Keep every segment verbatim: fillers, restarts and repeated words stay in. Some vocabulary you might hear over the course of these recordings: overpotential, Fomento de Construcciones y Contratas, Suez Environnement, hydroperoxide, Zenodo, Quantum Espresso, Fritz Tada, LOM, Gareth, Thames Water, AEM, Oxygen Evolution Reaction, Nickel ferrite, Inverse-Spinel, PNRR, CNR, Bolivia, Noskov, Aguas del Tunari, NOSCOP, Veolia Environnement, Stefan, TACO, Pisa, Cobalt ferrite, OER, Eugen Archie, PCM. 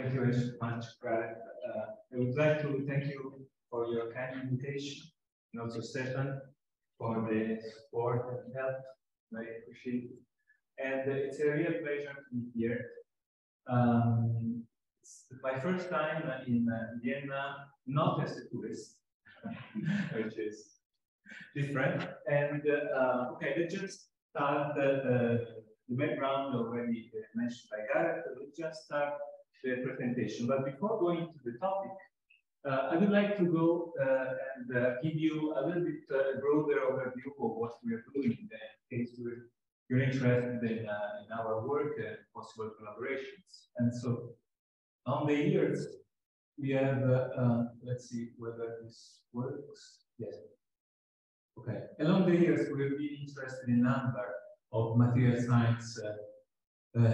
Thank you very much, Gareth. Uh, I would like to thank you for your kind invitation, and also Stefan for the support and help. Very appreciate it. And uh, it's a real pleasure to be here. Um, it's my first time in uh, Vienna, not as a tourist, which is different. And uh, okay, let's just start uh, the background already mentioned by Gareth. Let's just start the presentation. But before going to the topic, uh, I would like to go uh, and uh, give you a little bit uh, broader overview of what we are doing in case we're, you're interested in, uh, in our work and possible collaborations. And so on the years, we have, uh, uh, let's see whether this works. Yes. Okay. Along the years, we've been interested in a number of material science uh, uh,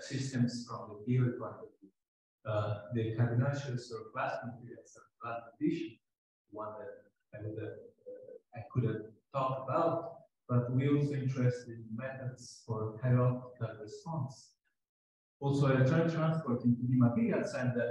systems from the theory point of view. Uh, the cardinalities or class materials or class addition, one that I, would have, uh, I could have talked about, but we're also interested in methods for hierarchical response. Also, electron transport into new materials, and uh,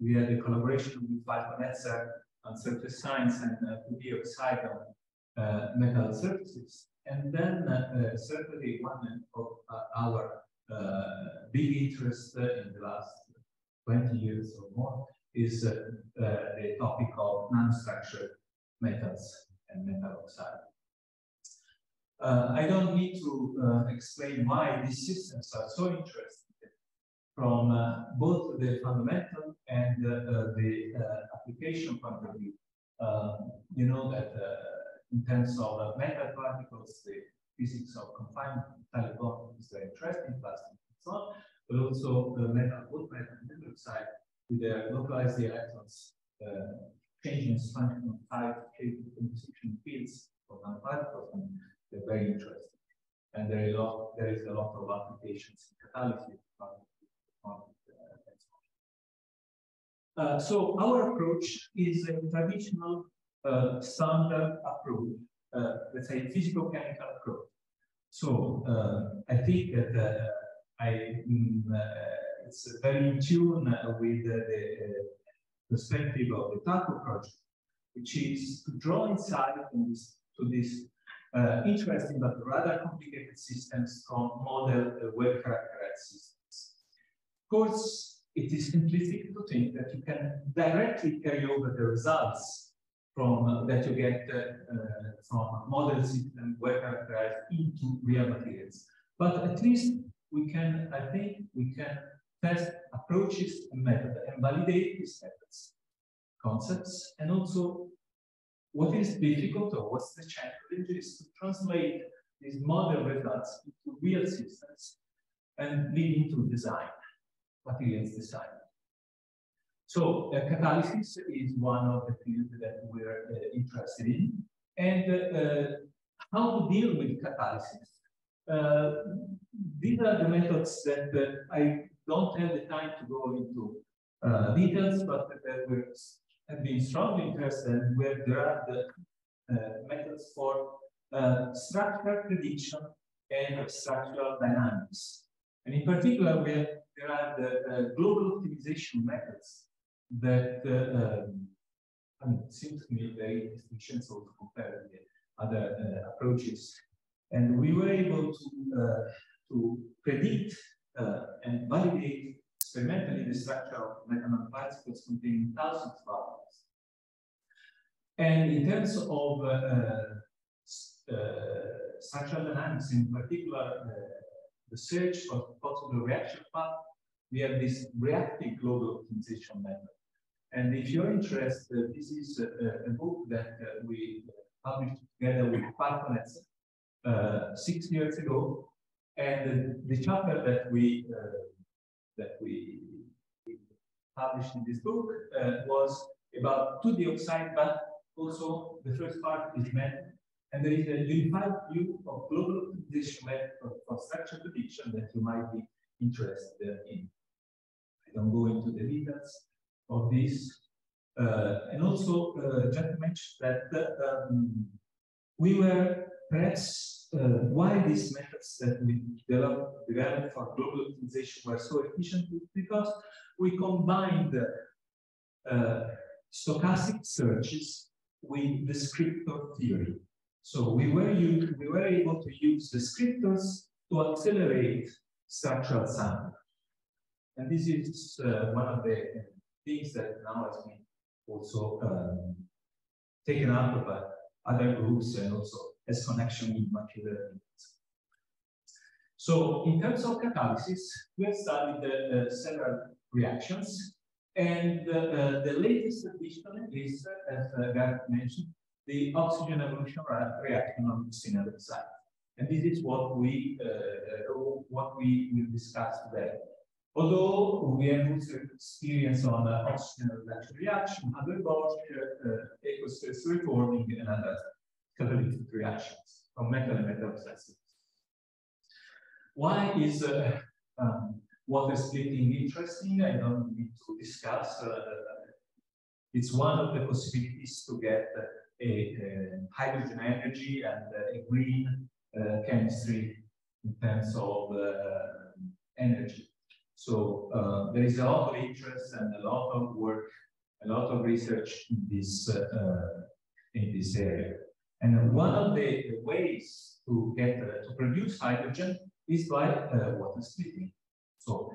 we had a collaboration with Valconetzer on surface science and two D uh, oxide on uh, metal surfaces. And then, uh, uh, certainly, one of uh, our uh, big interests uh, in the last twenty years or more is uh, uh, the topic of non-structured metals and metal oxide. Uh, I don't need to uh, explain why these systems are so interesting from uh, both the fundamental and uh, uh, the uh, application point of view. Uh, you know that. Uh, In terms of uh, metal particles, the physics of confinement, telecom is very interesting, plastic and so on, but also the metal, both metal and metal oxide, with their localized electrons uh, changing structural type, shaping composition fields for nanoparticles, and they're very interesting. And there is a lot, there is a lot of applications in catalysis, and so on. So our approach is a traditional Uh, standard approach, uh, let's say physical chemical approach. So uh, I think that uh, I mm, uh, it's very in tune uh, with uh, the uh, perspective of the TACO project, which is to draw insight to this, to this uh, interesting but rather complicated systems from model uh, well-characterized systems. Of course, it is simplistic to think that you can directly carry over the results from uh, that you get uh, uh, from model system well characterized into real materials. But at least we can, I think, we can test approaches and methods and validate these methods, concepts, and also what is difficult or what's the challenge is to translate these model results into real systems and leading to design, materials design. So uh, catalysis is one of the fields that we're uh, interested in, and uh, uh, how to deal with catalysis. Uh, these are the methods that uh, I don't have the time to go into uh, details, but that we have been strongly interested where there are the uh, methods for uh, structural prediction and structural dynamics. And in particular, we have, there are the uh, global optimization methods that uh, um, I mean, it seems to me very distinction, so to compare with other uh, approaches. And we were able to, uh, to predict uh, and validate experimentally the structure of metal particles containing thousands of atoms. And in terms of uh, uh, structural dynamics, in particular, uh, the search for possible reaction path, we have this reactive global optimization method. And if you're interested, uh, this is uh, a book that uh, we published together with partners uh, six years ago. And uh, the chapter that we uh, that we published in this book uh, was about two D oxide, but also the first part is meant. And there is a unified view of global optimization method for structure prediction that you might be interested in. I don't go into the details of this. Uh, and also, uh, just to mention that uh, um, we were perhaps uh, why these methods that we developed, developed for global optimization were so efficient is because we combined uh, stochastic searches with descriptor theory. So we were, used, we were able to use descriptors to accelerate structural sampling. And this is uh, one of the things that now has been also um, taken up by other groups and also as connection with machine learning. So in terms of catalysis, we have studied uh, several reactions. And uh, uh, the latest addition is, uh, as uh, Gareth mentioned, the oxygen evolution reaction on the C N R side. And this is what we, uh, what we will discuss today. Although we have also experience on uh, oxygen reduction reaction, other Bosch, uh, ecostress reforming, and other catalytic reactions from metal and metal oxides. Why is uh, um, water splitting interesting? I don't need to discuss. Uh, it's one of the possibilities to get a, a hydrogen energy and a green uh, chemistry in terms of uh, energy. So uh, there is a lot of interest and a lot of work, a lot of research in this uh, in this area. And one of the ways to get uh, to produce hydrogen is by uh, water splitting. So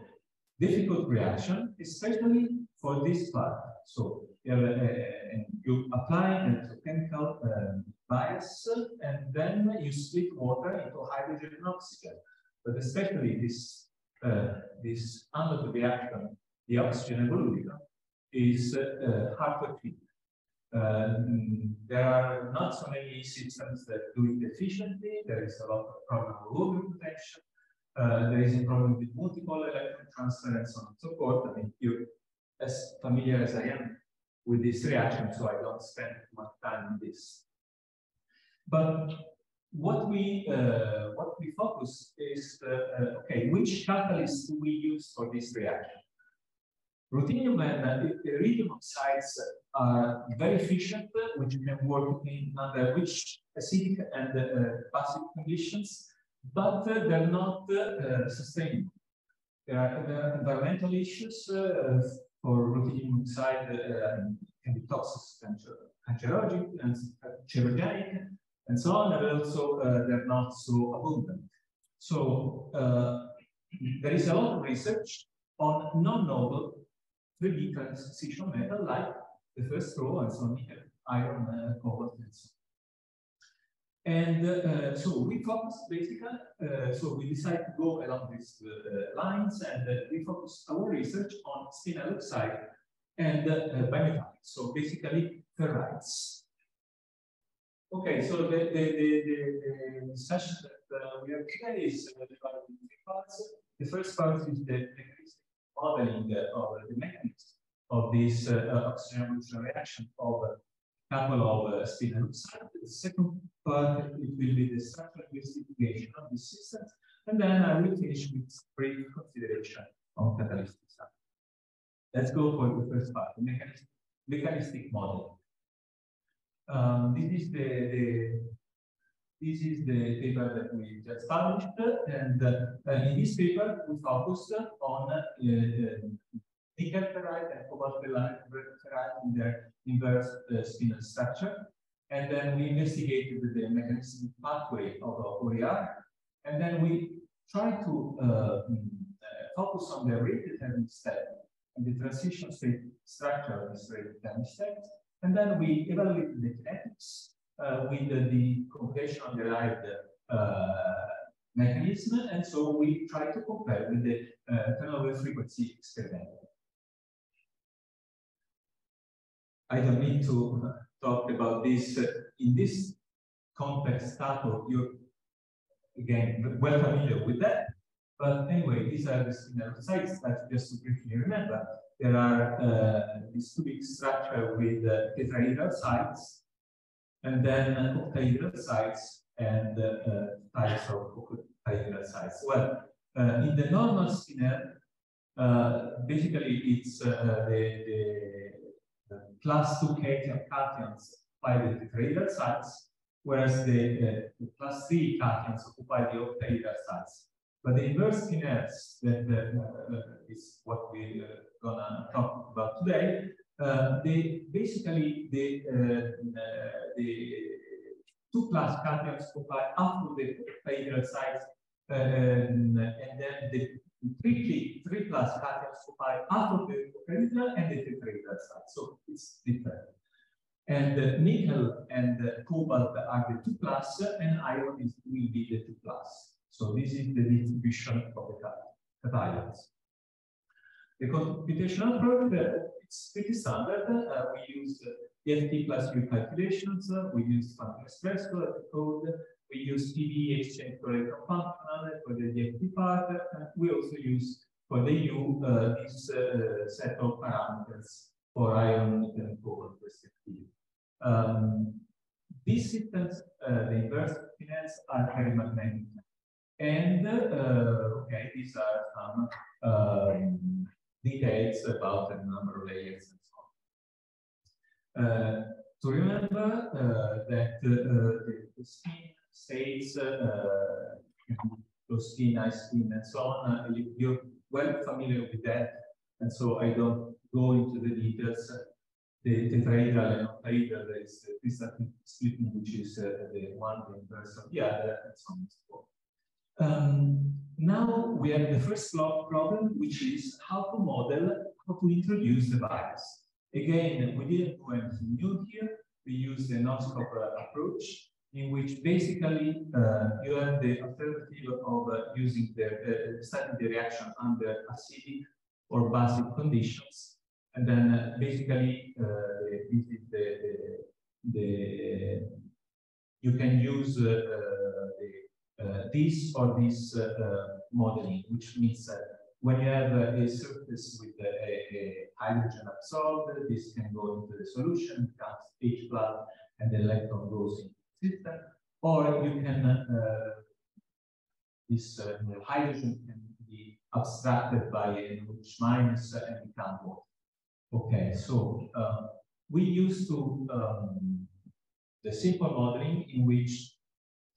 difficult reaction, especially for this part. So you have a, a, you apply electrochemical um, bias, and then you split water into hydrogen and oxygen. But especially this. Uh, this under the reaction, the oxygen evolution, is uh, uh, hard to treat. Uh, there are not so many systems that do it efficiently. There is a lot of problem with overprotection. Uh, there is a problem with multiple electron transfer and so on and so forth. I mean, you're as familiar as I am with this reaction, so I don't spend too much time on this. But What we uh, what we focus is uh, uh, okay. Which catalyst do we use for this reaction? Ruthenium and iridium oxides are very efficient, which can work in under which acidic and uh, basic conditions, but uh, they're not uh, sustainable. There are, there are environmental issues uh, for ruthenium oxide uh, can be toxic and cancerogenic and cancerogenic. And so on, and also uh, they're not so abundant. So uh, there is a lot of research on non-noble three D transition metal like the first row and so on here, iron, uh, cobalt, and so on. And uh, so we focus basically, uh, so we decide to go along these uh, lines, and uh, we focus our research on C N R oxide and uh, bimetallics, so basically ferrites. Okay, so the, the, the, the session that uh, we have today is uh, divided into three parts. The first part is the modeling of the mechanism of this uh, oxygen reaction of a couple of uh, spin oxides. The second part, it will be the structural investigation of these systems. And then I will finish with brief consideration on catalytic side. Let's go for the first part, the mechanistic, mechanistic modeling. Um, this is the, the this is the paper that we just published, and uh, in this paper we focused on uh, nickel ferrite and cobalt ferrite in their inverse uh, spinel structure, and then we investigated the mechanistic pathway of O E R, and then we tried to uh, focus on the rate determining step and the transition state structure of this rate determining step. And then we evaluated the kinetics uh, with uh, the computational derived uh, mechanism, and so we try to compare with the uh, turnover frequency experiment. I don't need to uh, talk about this uh, in this context. TACO, you're again well familiar with that. But anyway, these are the spinel sites that just to briefly remember. There are uh, this cubic structure with uh, tetrahedral sides, and then octahedral sides, and uh, types of octahedral sides. Well, uh, in the normal spinel, uh, basically it's uh, the, the plus two cation cations by the tetrahedral sides, whereas the, the, the class C cations occupy the octahedral sites. But the inverse kinase, that uh, is what we're uh, gonna talk about today, uh, they basically the uh, the two class cations occupy up to the octahedral sites, um, and then the three three class cations occupy up to the octahedral and the tetrahedral sites. So it's different. And uh, nickel and uh, cobalt are the two plus, and iron is, will be the two plus. So this is the distribution of the cations. The computational approach, uh, it's pretty standard. Uh, we use uh, D F T plus U calculations. Uh, we use Quantum Espresso as code. We use P V E exchange for electron-functional for the D F T part. And we also use for the U uh, this uh, set of parameters for ion, nickel, and cobalt respectively. Um, these systems, uh, the inverse kinase, are very magnetic. And uh, okay, these are some um, details about the number of layers and so on. Uh, to remember uh, that uh, the, the spin states, uh, those spin, I spin, and so on, uh, you, you're well familiar with that, and so I don't go into the details. The tetrahedral and octahedral is the crystal splitting, which is uh, the one inverse of the other, and so on and so forth. Um, now we have the first problem, which is how to model, how to introduce the bias. Again, we didn't do anything new here. We used the NOSCOP approach, in which basically uh, you have the alternative of uh, using the uh, studying the reaction under acidic or basic conditions, and then uh, basically uh, this is the, the, the you can use uh, the Uh, this or this uh, uh, modeling, which means uh, when you have uh, a surface with uh, a, a hydrogen absorbed, this can go into the solution, becomes H plus, and the electron goes into the system. Or you can, uh, this uh, hydrogen can be abstracted by an H minus and become water. Okay, so uh, we used to um, the simple modeling in which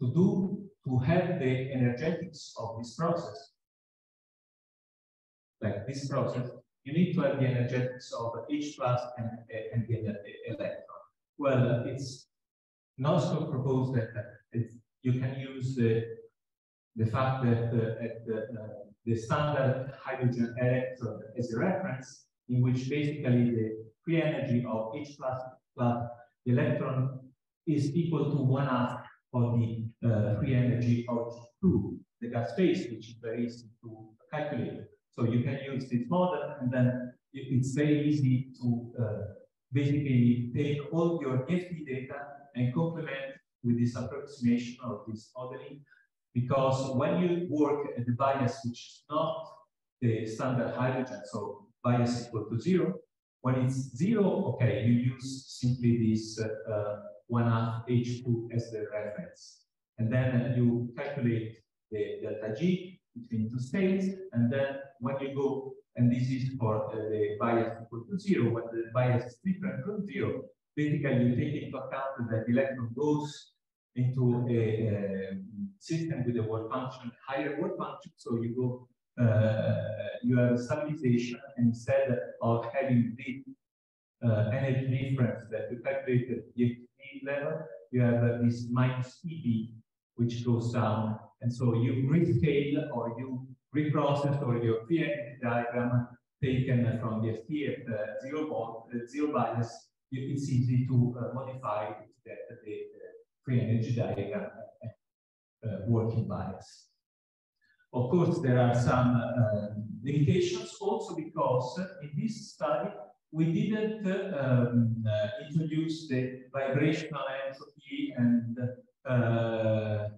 to do to have the energetics of this process, like this process, you need to have the energetics of H plus and, and the electron. Well, it's NOSCOP proposed that it's, you can use the, the fact that uh, at the, uh, the standard hydrogen electron as a reference, in which basically the free energy of H plus plus the electron is equal to one half of the uh, free energy of G two, the gas phase, which is very easy to calculate. So you can use this model, and then it's very easy to uh, basically take all your D F T data and complement with this approximation of this modeling, because when you work at the bias, which is not the standard hydrogen, so bias equal to zero, when it's zero, okay, you use simply this uh, uh, one half H two as the reference. And then you calculate the delta G between two states. And then when you go, and this is for uh, the bias equal to zero, when the bias is different from zero, basically you take into account that the electron goes into a, a system with a work function, higher work function. So you go, uh, you have a stabilization, and instead of having the uh, energy difference that you calculated level, you have uh, this minus E B, which goes down, and so you rescale or you reprocess or your free energy diagram taken from the F T at uh, zero volt, uh, zero bias. It's easy to uh, modify that uh, the uh, free energy diagram uh, uh, working bias. Of course, there are some uh, limitations also, because in this study we didn't uh, um, uh, introduce the vibrational entropy, and uh,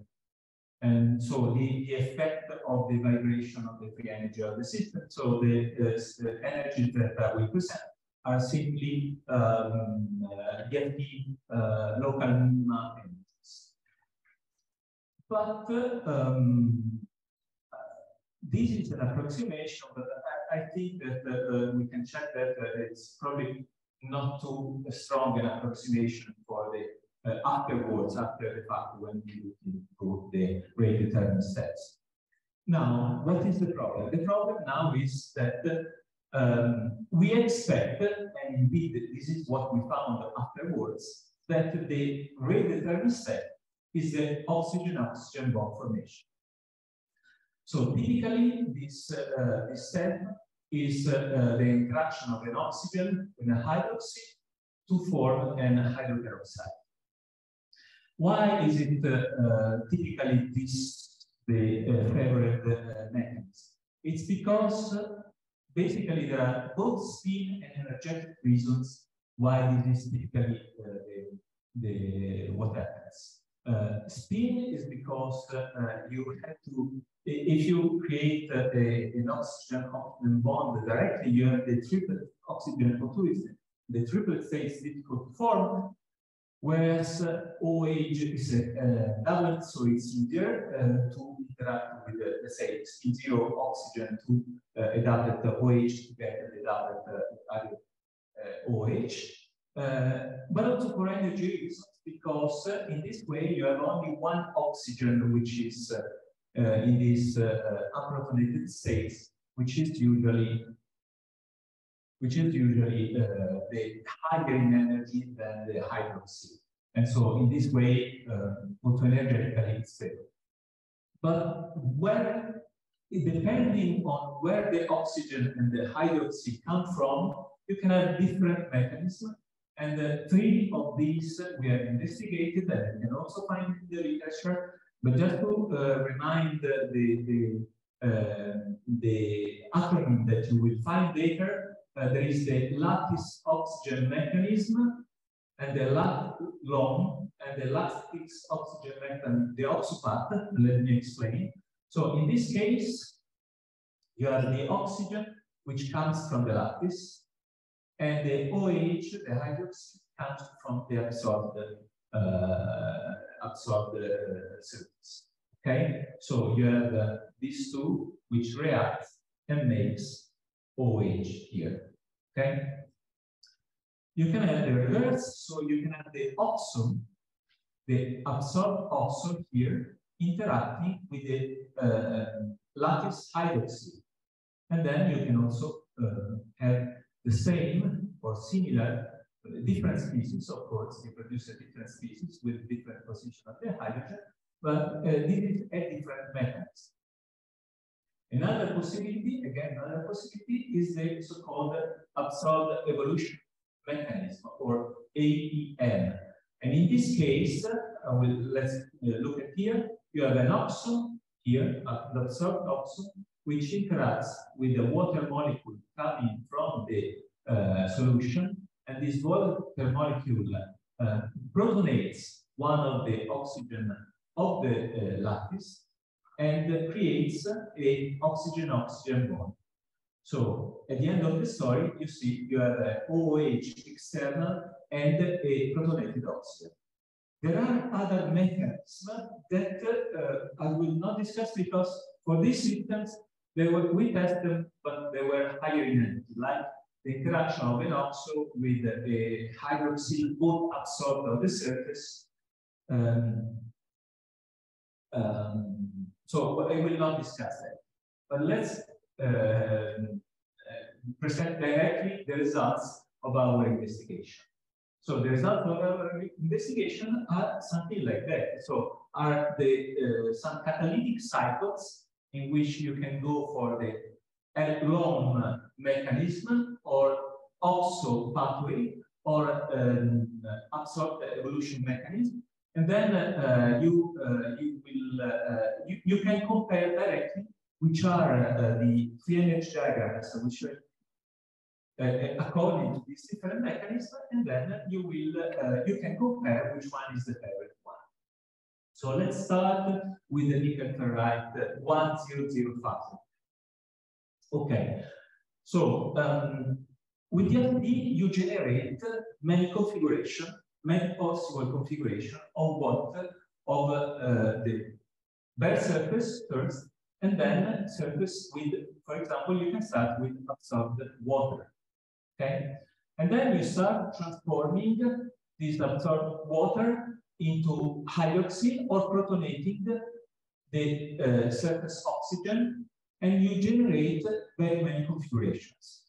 and so the, the effect of the vibration of the free energy of the system. So the, uh, the energies that we present are simply um, uh, D F T uh, local minima energies. But uh, um, this is an approximation, but I, I think that uh, we can check that uh, it's probably not too strong an approximation for the uh, afterwards, after the fact, when you improve the rate determined sets. Now, what is the problem? The problem now is that um, we expect, and indeed this is what we found afterwards, that the rate determined set is the oxygen-oxygen bond formation. So typically, this, uh, this step is uh, the interaction of an oxygen with a hydroxy to form an hydroperoxide. Why is it uh, uh, typically this the uh, favorite uh, mechanism? It's because uh, basically there are both spin and energetic reasons why this is typically uh, the, the what happens. Uh, spin is because uh, you have to, if you create uh, a, an oxygen-oxygen bond directly, you have the triplet oxygen cotulism. The triplet state is difficult to form, whereas uh, OH is a uh, doublet, so it's easier uh, to interact with, uh, let's say, spin zero oxygen to uh, a doublet OH to get a doublet uh, OH, uh, but also for energy reasons, because uh, in this way you have only one oxygen which is uh, Uh, in this uh, uh, unprotonated state, which is usually, which is usually uh, the higher in energy than the hydroxy, and so in this way, uh, autoenergetically it's stable. But where, depending on where the oxygen and the hydroxy come from, you can have different mechanisms. And uh, three of these we have investigated, and you can also find in the literature. But just to uh, remind the, the, the, uh, the acronym that you will find later, uh, there is the lattice oxygen mechanism, and the L O M, and the lattice oxygen mechanism, the oxopath. Let me explain. So in this case, you have the oxygen, which comes from the lattice, and the OH, the hydroxy, comes from the absorbed uh, absorb the uh, surface. Okay, so you have uh, these two which react and makes OH here. Okay, you can have the reverse, so you can have the oxone, the absorbed oxone here interacting with the uh, lattice hydroxy, and then you can also uh, have the same or similar. Different species, of course, you produce a different species with different position of the hydrogen, but uh, this is a different mechanism. Another possibility, again, another possibility is the so-called absorbed evolution mechanism, or A E M. And in this case, uh, we'll, let's uh, look at here. You have an oxone here, an absorbed oxone, which interacts with the water molecule coming from the uh, solution. And this water molecule uh, protonates one of the oxygen of the uh, lattice and uh, creates an oxygen-oxygen bond. So at the end of the story, you see you have an OH external and a protonated oxygen. There are other mechanisms that uh, I will not discuss because for these systems, they were, we tested them, but they were higher in energy, like the interaction of an oxo with a hydroxyl, both absorbed on the surface. Um, um, so I will not discuss that. But let's uh, present directly the results of our investigation. So the results of our investigation are something like that. So are the uh, some catalytic cycles in which you can go for the L O M mechanism or also pathway or um, absorbed evolution mechanism, and then uh, you uh, you will uh, you, you can compare directly which are uh, the free energy diagrams which uh, according to these different mechanisms, and then you will uh, you can compare which one is the favorite one. So let's start with the nickel ferrite one zero zero five. Okay, so um, with D F T, you generate many configuration, many possible configuration of what of uh, the bare surface first, and then surface with, for example, you can start with absorbed water. Okay, and then you start transforming this absorbed water into hydroxyl or protonating the uh, surface oxygen, and you generate very many configurations.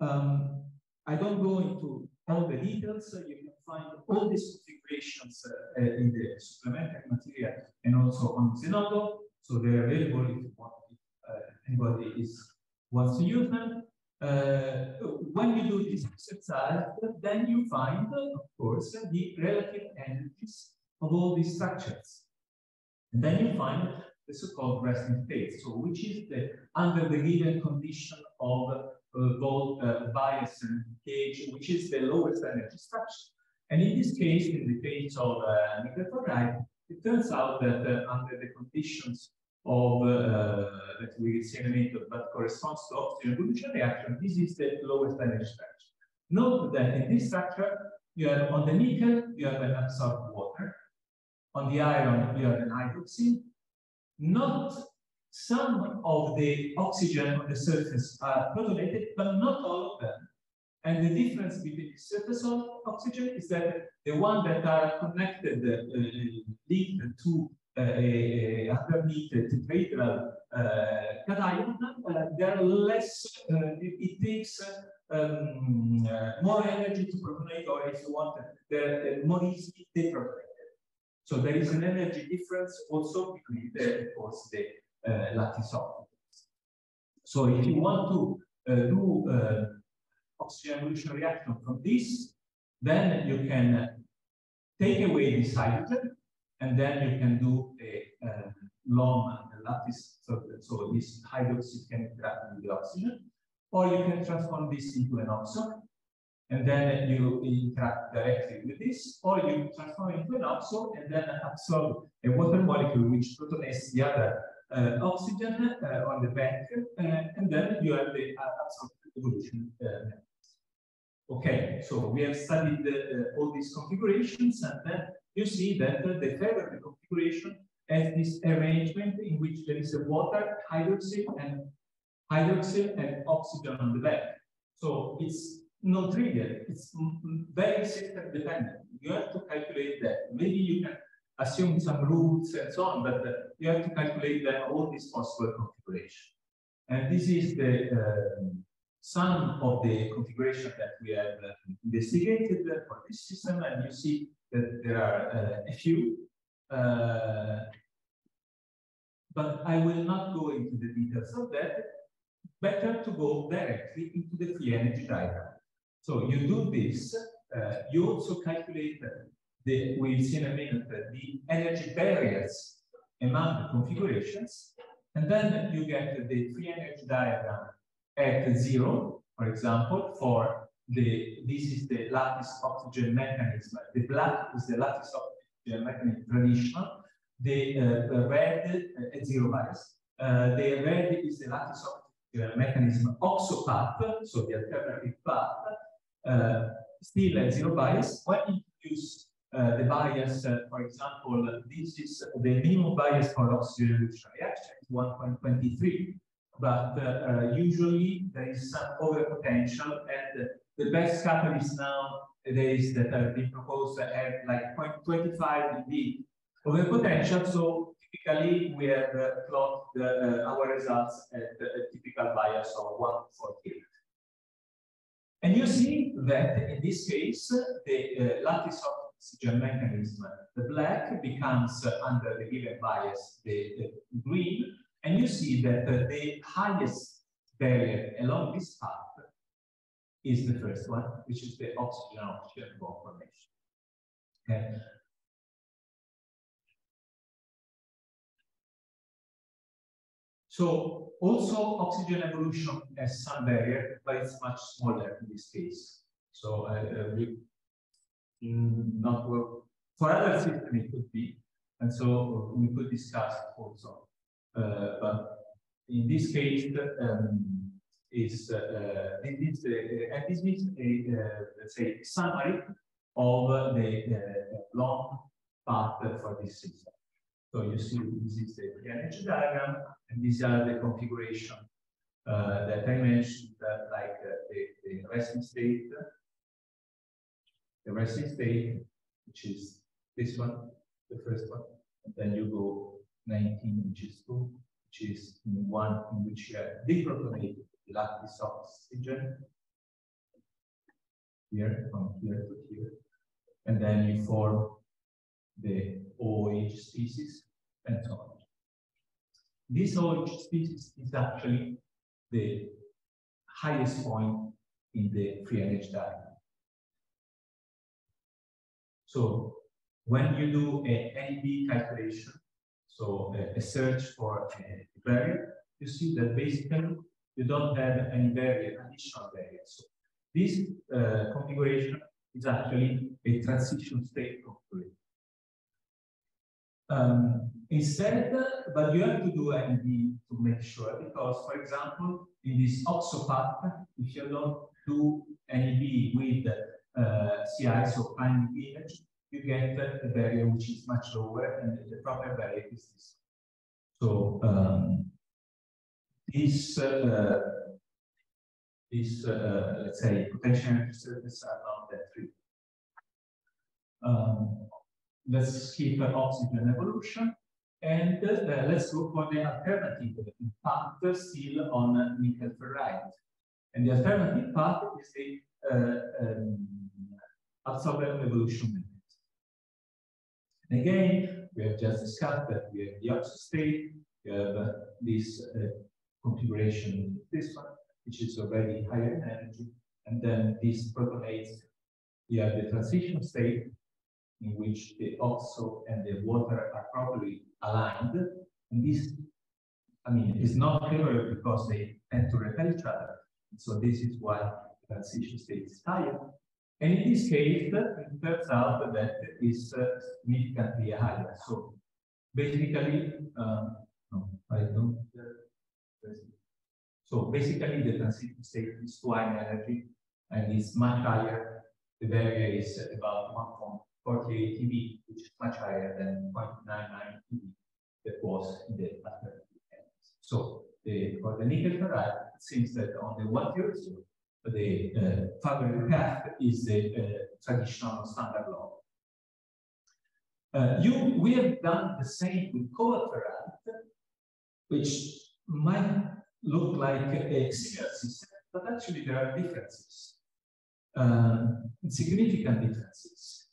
Um, I don't go into all the details. You can find all these configurations uh, in the supplementary material and also on Zenodo. So they're available if uh, anybody is, wants to use them. Uh, when you do this exercise, then you find, of course, the relative energies of all these structures. And then you find the so-called resting state, so which is the under the given condition of uh, both uh, bias and cage, which is the lowest energy structure. And in this case, in the case of uh, microfluoride, it turns out that uh, under the conditions of uh, that we simulated but corresponds to oxygen evolution reaction, this is the lowest energy structure. Note that in this structure, you have on the nickel, you have an absorbed water, on the iron, you have an hydroxy. Not some of the oxygen on the surface are protonated, but not all of them. And the difference between the surface of oxygen is that the ones that are connected, uh, linked to uh, a underneath tetrahedral uh, cation, uh, they are less, uh, it, it takes uh, um, uh, more energy to protonate, or if you want, they're uh, more easily deprotonated. So there is an energy difference also between the, of course, the uh, lattice oxygens. So if you want to uh, do uh, oxygen evolution reaction from this, then you can take away this hydrogen, and then you can do a uh, L O M and a lattice, so, so this hydroxy can interact with the oxygen, or you can transform this into an oxo, and then you interact directly with this, or you transform it into an oxo and then absorb a water molecule which protonates the other uh, oxygen uh, on the back, uh, and then you have the uh, absorbed evolution. Uh, Okay, so we have studied uh, all these configurations, and then you see that uh, the favorable configuration has this arrangement in which there is a water, hydroxyl, and hydroxyl and oxygen on the back. So it's not trivial, it's very system dependent. You have to calculate that. Maybe you can assume some rules and so on, but uh, you have to calculate that all these possible configurations. And this is the uh, some of the configuration that we have uh, investigated uh, for this system, and you see that there are uh, a few, uh, but I will not go into the details of that. Better to go directly into the free energy diagram. So you do this, uh, you also calculate the, we'll see in a minute, uh, the energy barriers among the configurations, and then you get the free energy diagram at zero, for example, for the, this is the lattice oxygen mechanism. The black is the lattice oxygen mechanism traditional. The, uh, the red uh, at zero bias. Uh, the red is the lattice oxygen mechanism oxo path, so the alternative path, uh, still at zero bias. When you use uh, the bias, uh, for example, this is the minimum bias for oxygen evolution reaction, one point two three. But uh, uh, usually there is some overpotential, and uh, the best catalysts nowadays that have been proposed have like zero point two five E V overpotential. So typically we have uh, plotted uh, our results at a typical bias of one point four eight. And you see that in this case, the uh, lattice oxygen mechanism, the black, becomes uh, under the given bias, the, the green. And you see that uh, the highest barrier along this path is the first one, which is the oxygen-oxygen bond formation. Okay. So also oxygen evolution has some barrier, but it's much smaller in this case. So uh, uh, we not work for other systems it could be, and so we could discuss also. Uh, but in this case, um, is uh, in this uh, and this means a uh, let's say summary of uh, the uh, long path for this system. So you see, this is the energy diagram, and these are the configuration uh, that I mentioned, uh, like uh, the, the resting state, the resting state, which is this one, the first one, and then you go nineteen, which is two, which is in one in which you have deprotonated the lattice oxygen here, from here to here, and then you form the O H species and so on. This O H species is actually the highest point in the free energy diagram. So when you do a N E B calculation, so a, a search for a variant, you see that basically you don't have any variant, additional variant. So this uh, configuration is actually a transition state configuration. Um, instead, but you have to do N E B to make sure, because, for example, in this oxo path, if you don't do N E B with uh, C I, so finding image, you get a barrier which is much lower, and the proper barrier is this. So um, this, uh, this uh, let's say, potential energy surfaces are not that free. Um, let's skip oxygen evolution, and uh, let's look for the alternative path still on nickel ferrite. And the alternative path is the uh, um, absorber evolution method. And again, we have just discussed that we have the oxo state, we have uh, this uh, configuration, this one, which is already higher in energy, and then this protonates. You have the transition state in which the oxo and the water are properly aligned, and this, I mean, is not favorable because they tend to repel each other. So this is why the transition state is higher. And in this case, it turns out that it is significantly higher. So basically, um, no, I don't. Uh, so basically, the transition state is two high energy, and it's much higher. The barrier is about one point four eight T B, which is much higher than zero point nine nine T B that was in the alternative energies. So the, for the nickel ferrite, it seems that on the one year zero, the uh, favorable path is the uh, traditional standard law. Uh, you, we have done the same with cobalt ferrite, which might look like a similar system, but actually there are differences, um, significant differences.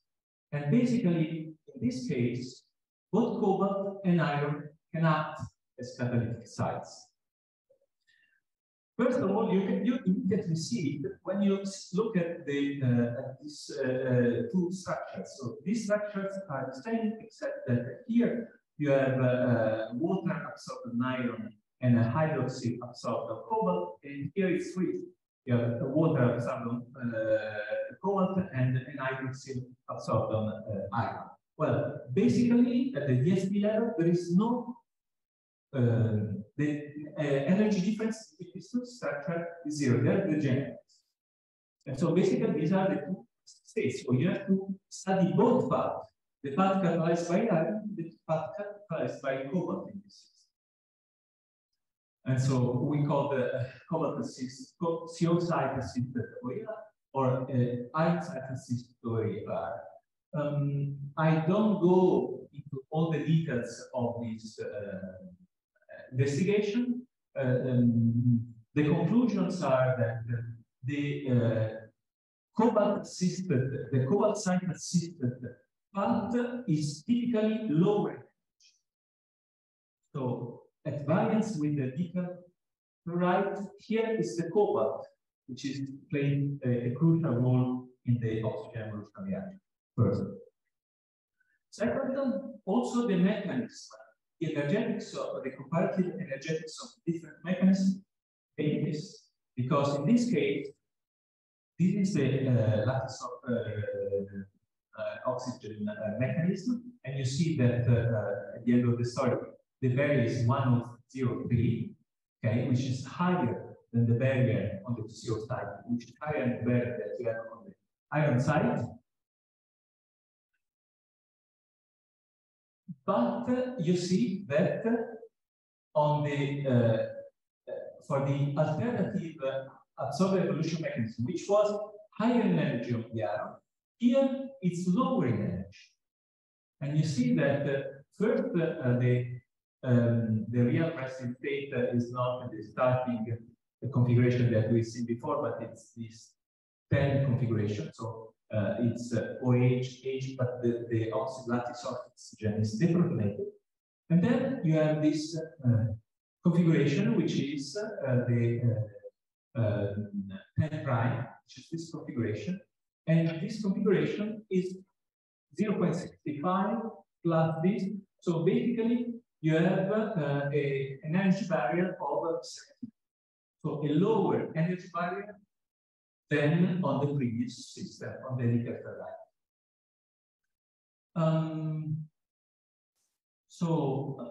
And basically, in this case, both cobalt and iron can act as catalytic sites. First of all, you can you immediately see it when you look at the uh, at these uh, two structures. So these structures are the same, except that here you have uh, water absorbed iron and a hydroxy absorbed of cobalt, and here it's free. You have water absorbed on uh, cobalt and an hydroxy absorbed on uh, iron. Well, basically at the D F T level there is no uh, the uh, energy difference between these two structures is zero. They're degenerate. And so basically, these are the two states. So you have to study both paths, the path catalyzed by iron, the path catalyzed by cobalt in this system. And so we call the cobalt assist C O site assist theoria or uh, iron site assist theoria. Um, I don't go into all the details of this. Uh, investigation. Uh, um, the conclusions are that the uh, cobalt assisted, the cobalt site assisted path is typically lower energy. So at variance with the nickel ferrite, here is the cobalt, which is playing a, a crucial role in the oxygen evolution reaction. First. Second, also the mechanism. The energetics of the comparative energetics of different mechanisms is because in this case, this is the uh, lattice of uh, uh, oxygen uh, mechanism, and you see that uh, at the end of the story, the barrier is one point zero three, okay, which is higher than the barrier on the C O side, which is higher than the barrier that you have on the iron side. But uh, you see that uh, on the, uh, uh, for the alternative uh, absorber evolution mechanism, which was higher energy of the iron, Here, it's lower in energy. And you see that uh, first, uh, the, um, the real resting state uh, is not the starting uh, configuration that we've seen before, but it's this ten configuration. So uh, it's uh, OH, H, but the, the oxylatic oxygen is deprotonated. And then you have this uh, configuration, which is uh, the uh, uh, ten prime, which is this configuration. And this configuration is zero point six five plus this. So basically, you have uh, a, an energy barrier of seventy. So a lower energy barrier than on the previous system, on the nickel ferrite. Um, so uh,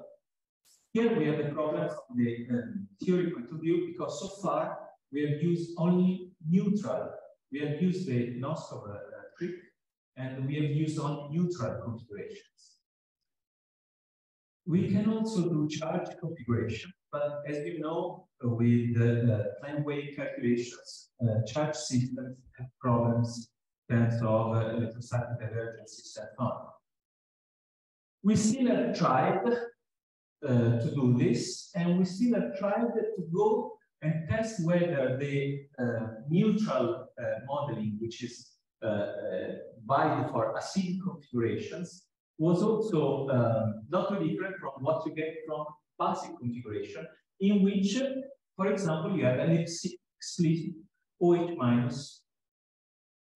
here we have the problem from the um, theory point of view, because so far we have used only neutral. We have used the Noskov uh, trick, and we have used only neutral configurations. We can also do charge configuration, but as you know, with the uh, time weight calculations, uh, charge systems have problems in terms of uh, electrostatic divergences and on. We still have tried uh, to do this, and we still have tried to go and test whether the uh, neutral uh, modeling, which is uh, valid for acidic configurations, was also um, not too different from what you get from basic configuration, in which, for example, you have an explicit OH minus,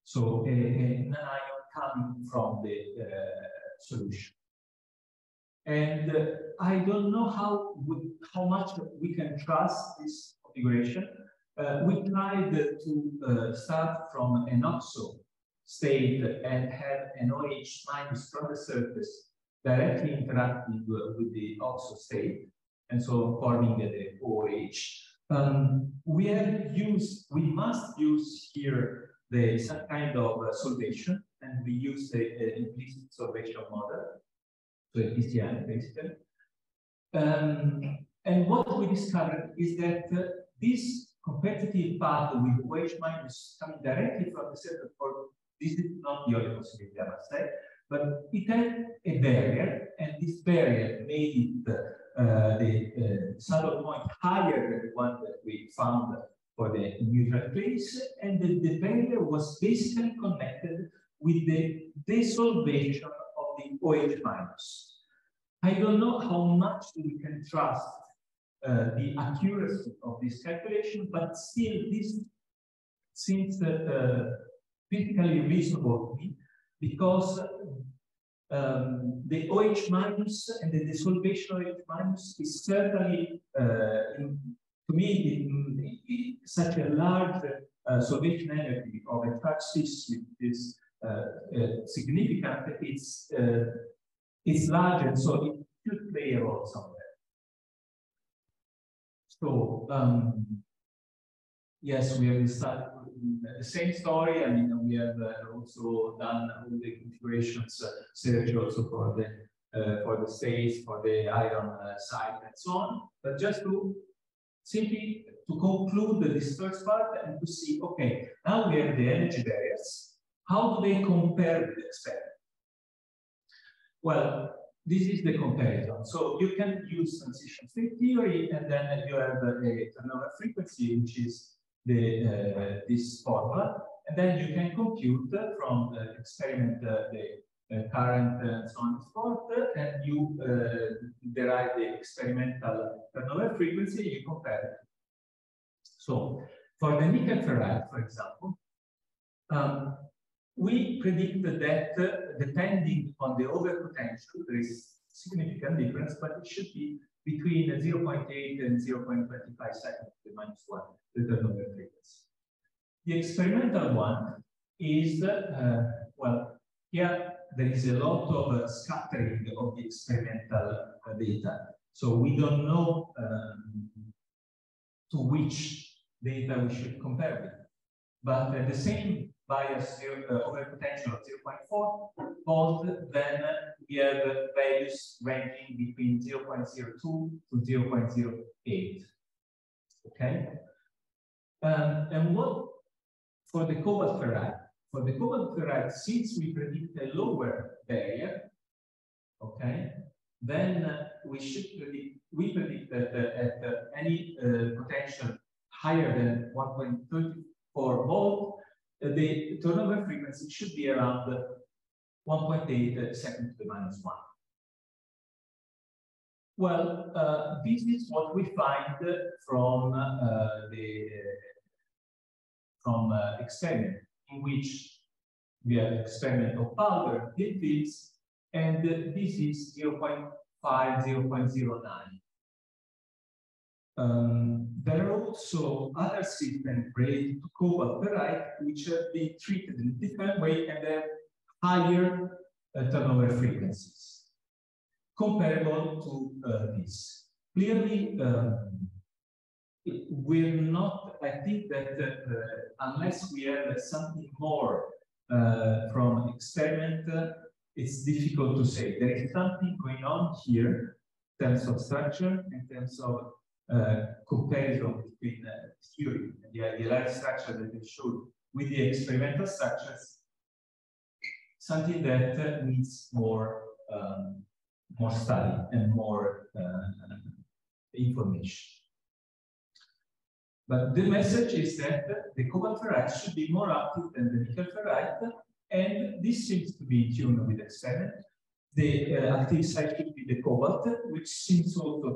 so a, a, an ion coming from the uh, solution. And uh, I don't know how we, how much we can trust this configuration. Uh, we tried to uh, start from an oxo state and have an OH minus from the surface directly interacting uh, with the oxo state, and so forming the OH. Um, we have used, we must use here the some kind of uh, solvation, and we use the implicit solvation model. So P C M basically. Um, and what we discovered is that uh, this competitive path with OH minus coming directly from the surface, for this is not the only possibility, I must say, but it had a barrier, and this barrier made it uh, the uh, saddle point higher than the one that we found for the neutral place, and the, the barrier was basically connected with the desolvation OH minus. I don't know how much we can trust uh, the accuracy of this calculation, but still this seems that uh, critically reasonable to me, because um, the OH minus and the desolvation OH minus is certainly, uh, in, to me, in, in such a large uh, solvation energy of a charge system is Uh, uh, significant, it's, uh, it's large, and so it should play a role somewhere. So, um, yes, we have started the same story. I mean, we have uh, also done all the configurations, uh, search also for the, uh, for the states, for the iron uh, side, and so on. But just to simply to conclude this first part and to see, okay, now we have the energy barriers. How do they compare with the experiment? Well, this is the comparison. So you can use transition state theory, and then you have a turnover frequency, which is the, uh, this formula. And then you can compute uh, from the experiment uh, the uh, current and so on and so forth, and you uh, derive the experimental turnover frequency, you compare it. So for the nickel ferrite, for example, um, we predict that uh, depending on the overpotential, there is significant difference, but it should be between zero point eight and zero point two five seconds to the minus one, the turnover frequency. The experimental one is, uh, well, here there is a lot of uh, scattering of the experimental uh, data. So we don't know um, to which data we should compare with. But at the same bias zero, uh, over potential of zero point four volt, then we have values ranging between zero point zero two to zero point zero eight. Okay. Um, and what for the cobalt ferrite? For the cobalt ferrite, since we predict a lower barrier, okay, then uh, we should predict, we predict that uh, at uh, any uh, potential higher than one point three four volt, uh, the turnover frequency should be around one point eight uh, seconds to the minus one. Well, uh, this is what we find from uh, the from uh, experiment, in which we have experiment of powder, thin films, and uh, this is zero point five, zero point zero nine. Um, there are also other systems related to cobalt ferrite, which have been treated in a different way and have higher uh, turnover frequencies, comparable to uh, this. Clearly, um, it will not, I think that uh, unless we have something more uh, from experiment, uh, it's difficult to say. There is something going on here in terms of structure, in terms of Uh, comparison between uh, theory and the idealized structure that they showed with the experimental structures, something that uh, needs more um, more study and more uh, information. But the message is that the cobalt ferrite should be more active than the nickel ferrite, and this seems to be in tune with the experiment. The uh, active side should be the cobalt, which seems also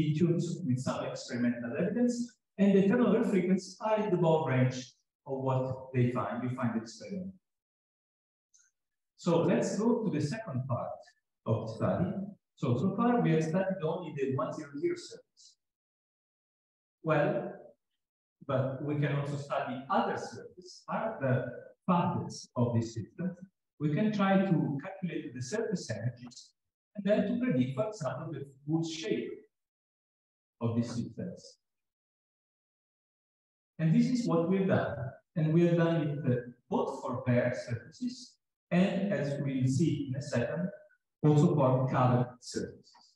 be tuned with some experimental evidence, and the turnover frequencies are in the ball range of what they find, we find experiment. So let's go to the second part of study. So, so far we have studied only the one hundred surface. Well, but we can also study other surfaces, other facets of this system. We can try to calculate the surface energies and then to predict, for example, the wood shape of these systems. And this is what we've done. And we have done it uh, both for bare surfaces and, as we'll see in a second, also for colored surfaces.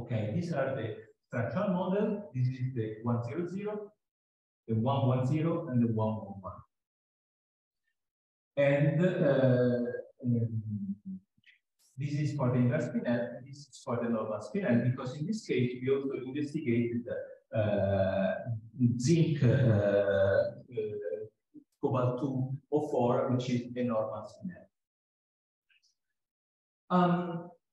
Okay, these are the structural model. This is the one hundred, the one ten, and the one eleven. And uh, um, this is for the inverse spinel, and this is for the normal spinel, because in this case, we also investigated uh, zinc uh, uh, cobalt two oh four, which is a normal spinel. Um,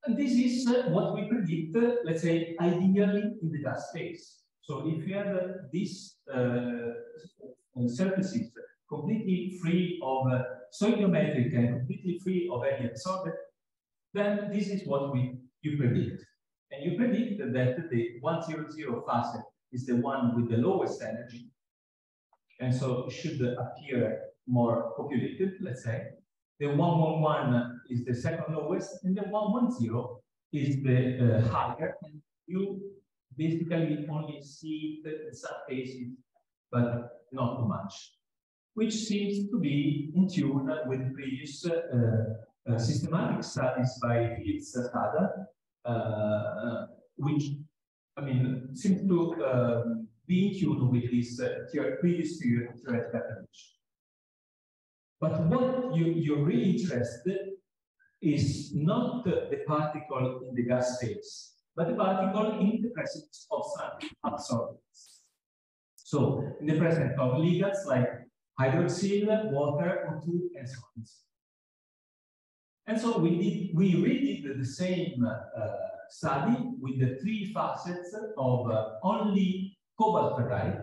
and this is uh, what we predict, uh, let's say, ideally in the gas phase. So if you have uh, these uh, surfaces completely free of uh, stoichiometric and completely free of any absorbent, then this is what we, you predict. And you predict that the one hundred facet is the one with the lowest energy, and so it should appear more populated, let's say. The one eleven is the second lowest, and the one ten is the uh, higher. And you basically only see it in some cases, but not too much, which seems to be in tune with previous uh, Uh, systematic studies by Fritz Tada, uh, which, I mean, seems to uh, be in tune with this uh, previous theoretical definition. But what you, you're really interested is not the, the particle in the gas phase, but the particle in the presence of some absorbents. So, in the presence of ligands like hydroxyl, water, O two, and so on. And so we did, we redid the same uh, study with the three facets of uh, only cobalt ferrite,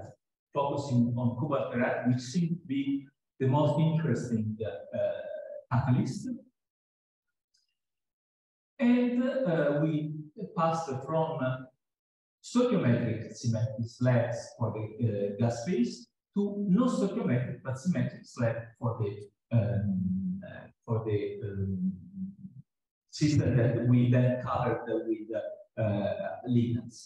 focusing on cobalt ferrite, which seemed to be the most interesting uh, catalyst. And uh, we passed from uh, stoichiometric symmetric slabs for the uh, gas phase to no stoichiometric but symmetric slab for the um, uh, for the um, system that we then covered uh, with uh, uh, ligands.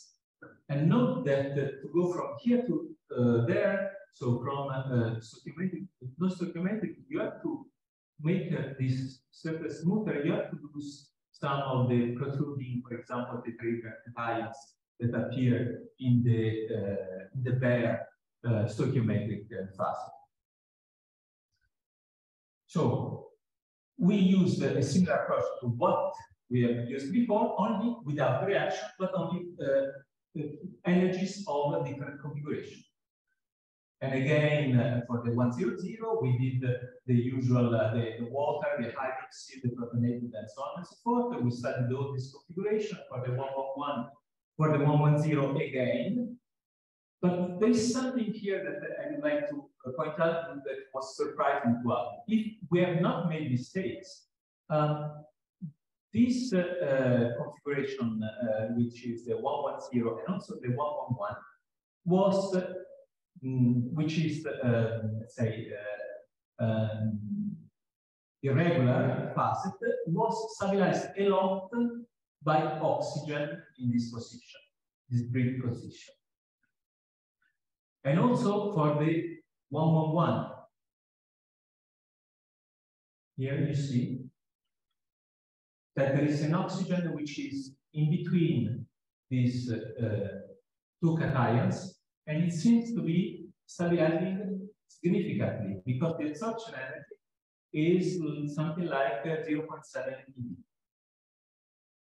And note that uh, to go from here to uh, there, so from uh, stoichiometric to non stoichiometric, you have to make uh, this surface smoother. You have to lose some of the protruding, for example, the variants that appear in the, uh, in the bare uh, stoichiometric uh, facet. So we used a similar approach to what we have used before, only without reaction, but only uh, energies of different configuration. And again, uh, for the one hundred, we did uh, the usual, uh, the, the water, the hydroxy, the protonated, and so on and so forth. We studied all this configuration for the one one one, for the one one zero again. But there is something here that I would like to point out that was surprising to us. If we have not made mistakes, uh, this uh, uh, configuration, uh, which is the one one zero and also the one one one, was uh, Mm, which is, uh, let's say, uh, um, irregular facet, was stabilized a lot by oxygen in this position, this brief position. And also for the one one one. Here you see that there is an oxygen which is in between these uh, two cations. And it seems to be stabilizing significantly because the absorption energy is something like zero point seven E V.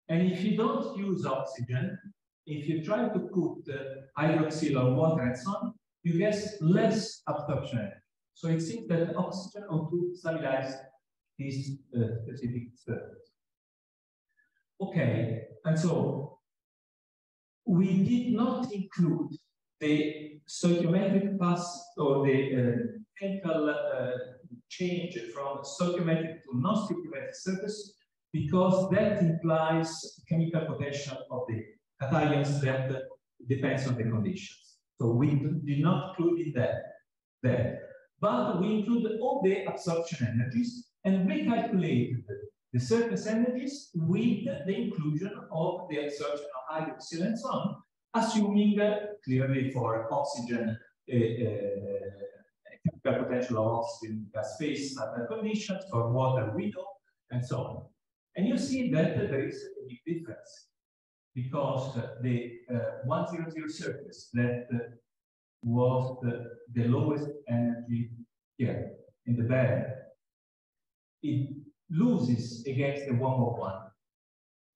And if you don't use oxygen, if you try to cook the hydroxyl or water and so on, you get less absorption energy. So it seems that oxygen ought to stabilize this uh, specific surface. Okay, and so we did not include the stoichiometric pass or the chemical uh, uh, change from stoichiometric to non-stoichiometric surface, because that implies chemical potential of the cations that uh, depends on the conditions. So we did not include that there. But we include all the absorption energies and we calculated the surface energies with the inclusion of the absorption of hydroxyl and so on, assuming uh, clearly for oxygen, uh, uh, chemical potential of oxygen in gas phase under conditions, for water we know, and so on. And you see that uh, there is a big difference because uh, the uh, one hundred surface that uh, was the, the lowest energy here in the band, it loses against the one oh one.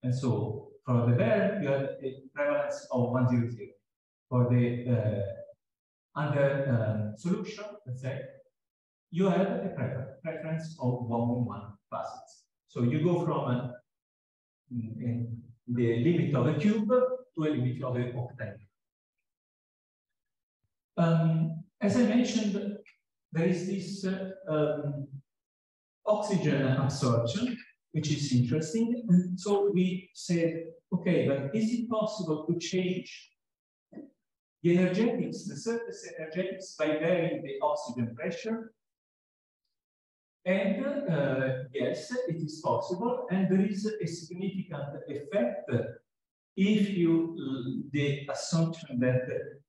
And so for the bear, you have a prevalence of one hundred. For the uh, under uh, solution, let's say, you have a prefer preference of one one one facets. So you go from a, in the limit of a cube to a limit of an octane. Um, as I mentioned, there is this uh, um, oxygen absorption, which is interesting. And so we said, okay, but is it possible to change the energetics, the surface energetics, by varying the oxygen pressure? And uh, yes, it is possible. And there is a significant effect if you, the assumption that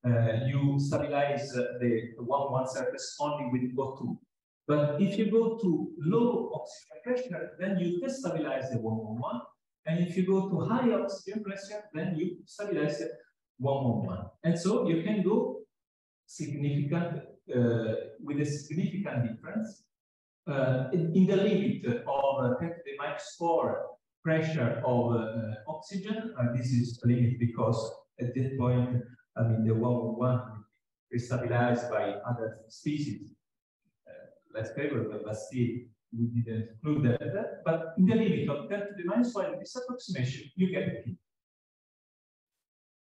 uh, you stabilize the one one surface only with O two. But if you go to low oxygen pressure, then you destabilize the one one one. And if you go to high oxygen pressure, then you stabilize the one one one. And so you can go significant, uh, with a significant difference uh, in, in the limit of ten to the minus four pressure of uh, oxygen. And this is a limit because at that point, I mean, the one one one is stabilized by other species. Less favorable, but still we didn't include that. But in the limit of ten to the minus one, this approximation, you get it.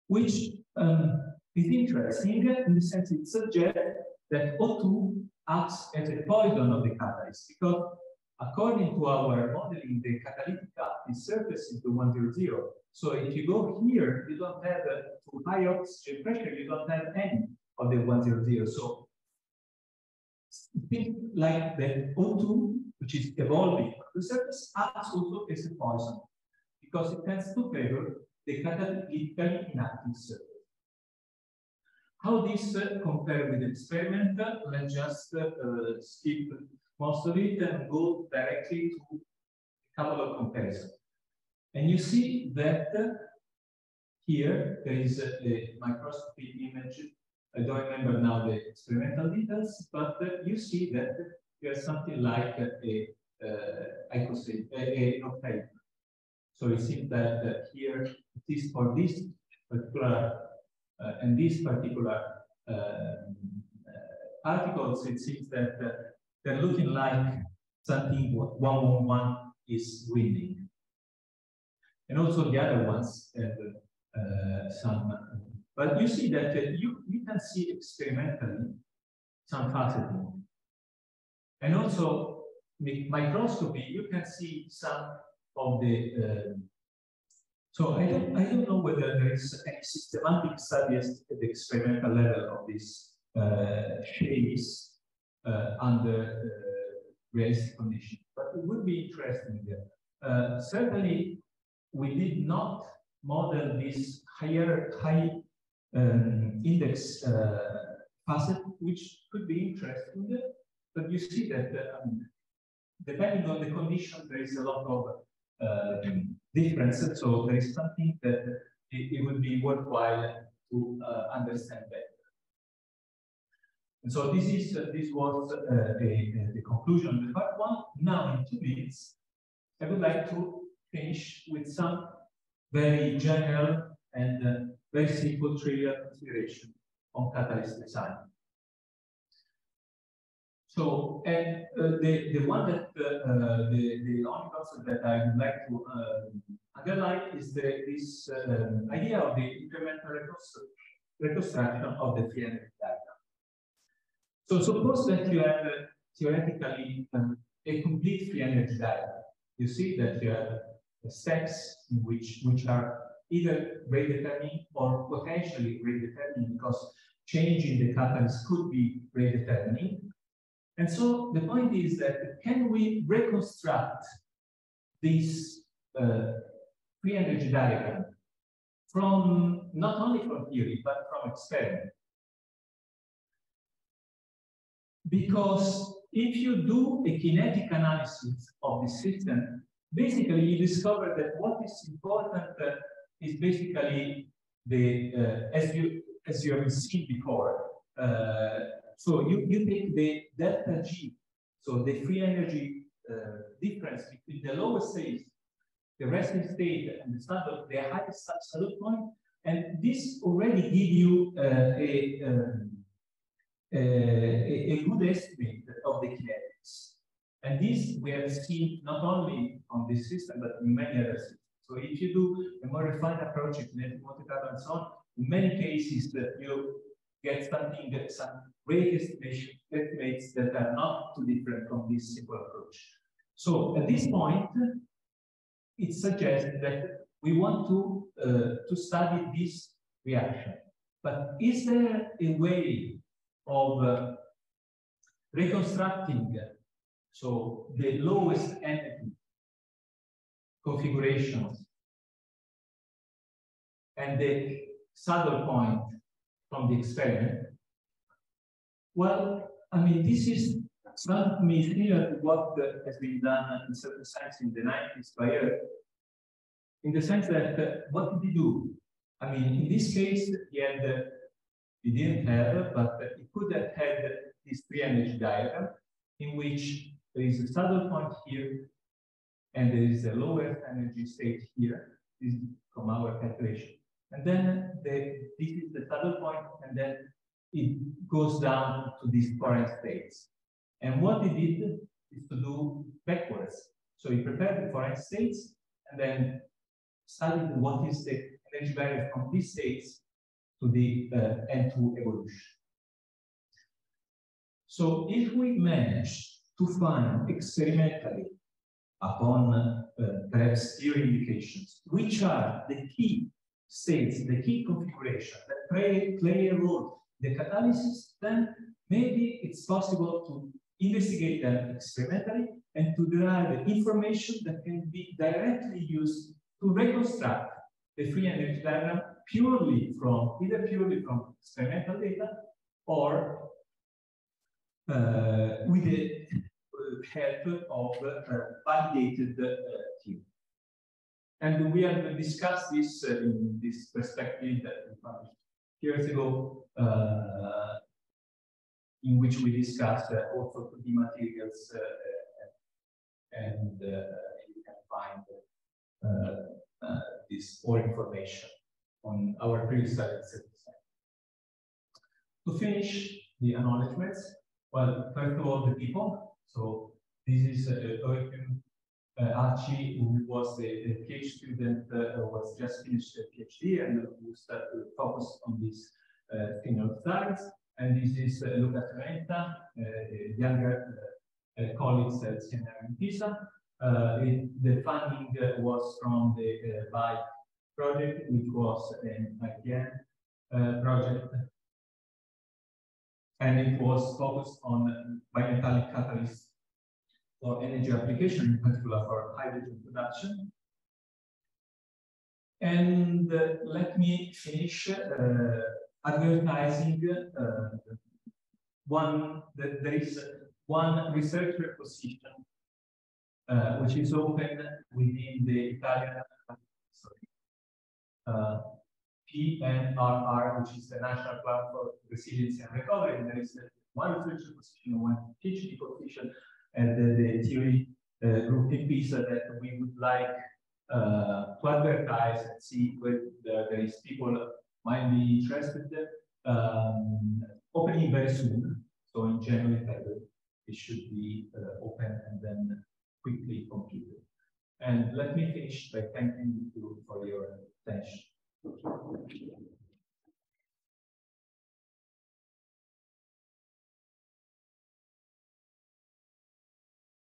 Which um, is interesting in the sense it suggests that O two acts as a poison of the catalyst, because according to our modeling, the catalytic active surface is the one hundred. So if you go here, you don't have uh, too high oxygen pressure, you don't have any of the one hundred. So think like the O two, which is evolving on the surface, acts also as a poison because it tends to favor the catalytically inactive surface. How this uh, compare with the experiment? Uh, let's just uh, uh, skip most of it and go directly to a couple of comparisons. And you see that uh, here there is a, a microscopy image. I don't remember now the experimental details, but uh, you see that you have something like a, uh, I could say, an octave. So it seems that uh, here, this for this particular, uh, and this particular uh, uh, particles, it seems that uh, they're looking like something what one one one is winning. And also the other ones have uh, some, but you see that uh, you, you can see experimentally some faceting. And also with microscopy, you can see some of the, uh, so I don't, I don't know whether there is any systematic study at the experimental level of these uh, shapes uh, under uh, realistic conditions, but it would be interesting there. Uh, certainly, we did not model this higher, high um, index uh, facet, which could be interesting there, but you see that uh, um, depending on the condition, there is a lot of Uh, differences, so there is something that it, it would be worthwhile to uh, understand better. And so this is uh, this was uh, the, the conclusion of the part one. Now in two minutes, I would like to finish with some very general and uh, very simple trivial consideration on catalyst design. So, and uh, the, the one that, uh, the, the only concept that I would like to uh, underline is the, this uh, idea of the incremental reconstruction of the theoretic diagram. So, suppose that you have uh, theoretically um, a complete free energy diagram. You see that you have the steps in which, which are either rate determining or potentially rate determining, because change in the catalyst could be rate determining. And so the point is that can we reconstruct this uh, free energy diagram from not only from theory but from experiment? Because if you do a kinetic analysis of the system, basically you discover that what is important uh, is basically the uh, as you as you have seen before. Uh, So you, you take the delta G, so the free energy uh, difference between the lowest state, the resting state, and the standard, the highest absolute point, and this already gives you uh, a, um, a, a good estimate of the kinetics. And this we have seen not only on this system, but in many other systems. So if you do a more refined approach, kinetic Monte Carlo and so on, in many cases that you get something that some rate estimation estimates that are not too different from this simple approach. So at this point, it suggests that we want to uh, to study this reaction. But is there a way of uh, reconstructing so the lowest energy configurations and the saddle point from the experiment? Well, I mean, this is something similar to what uh, has been done in certain science in the nineties by Earth, in the sense that uh, what did he do? I mean, in this case, he had, uh, he didn't have, but uh, he could have had uh, this free energy diagram in which there is a saddle point here and there is a lower energy state here, this is from our calculation. And then the, this is the saddle point, and then it goes down to these current states. And what it did is to do backwards. So it prepared the current states and then studied what is the energy barrier from these states to the uh, N two evolution. So if we manage to find experimentally, upon uh, perhaps theory indications, which are the key states, the key configuration that play, play a role in the catalysis, then maybe it's possible to investigate them experimentally and to derive information that can be directly used to reconstruct the free energy diagram purely from, either purely from experimental data or uh, with the help of uh, validated uh, theory. And we have discussed this uh, in this perspective that we published years ago uh, in which we discussed uh, all sorts of the materials uh, and uh, you can find uh, uh, this all information on our previous slide. To finish the acknowledgements, well, first of all, the people. So this is Eugen uh, Archie, who was a, a PhD student, uh, was just finished a PhD, and who started to focus on these uh, thing of science. And this is uh, Luca Trenta, uh, younger uh, uh, colleagues at C N R in Pisa. Uh, it, the funding uh, was from the uh, BIKE project, which was an A E M uh, project. And it was focused on bimetallic catalysts for energy application, in particular for hydrogen production. And uh, let me finish uh, advertising uh, one that there is one researcher position uh, which is open within the Italian sorry, uh, P N R R, which is the National Plan for Resilience and Recovery. And there is one researcher position, one PhD position, and the, the theory uh, group in Pisa that we would like uh, to advertise and see whether there is people might be interested. Um, opening very soon, so in January, February, it should be uh, open and then quickly completed. And let me finish by thanking you for your